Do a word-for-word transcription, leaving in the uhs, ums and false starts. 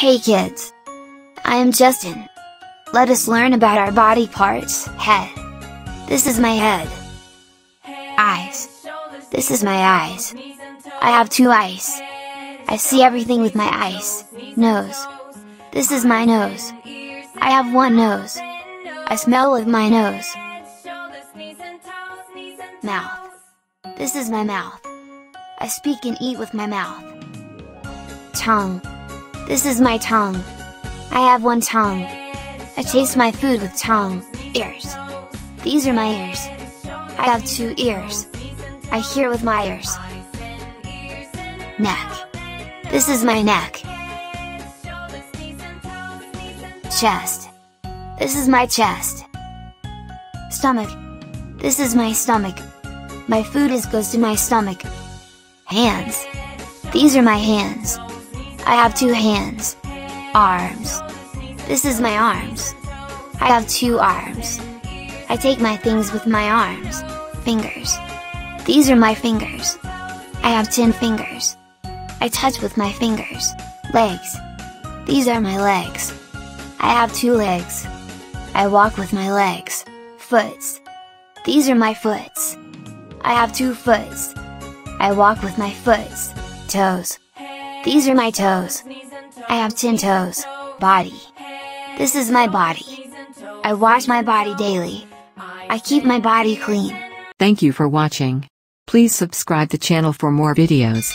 Hey kids! I am Justin. Let us learn about our body parts. Head. This is my head. Eyes. This is my eyes. I have two eyes. I see everything with my eyes. Nose. This is my nose. I have one nose. I smell with my nose. Mouth. This is my mouth. I speak and eat with my mouth. Tongue. This is my tongue. I have one tongue. I taste my food with tongue. Ears. These are my ears. I have two ears. I hear with my ears. Neck. This is my neck. Chest. This is my chest. Stomach. This is my stomach. My food is goes to my stomach. Hands. These are my hands. I have two hands. Arms. This is my arms. I have two arms. I take my things with my arms. Fingers. These are my fingers. I have ten fingers. I touch with my fingers. Legs. These are my legs. I have two legs. I walk with my legs. Foots. These are my foots. I have two foots. I walk with my foots. Toes. These are my toes. I have ten toes. Body. This is my body. I wash my body daily. I keep my body clean. Thank you for watching. Please subscribe the channel for more videos.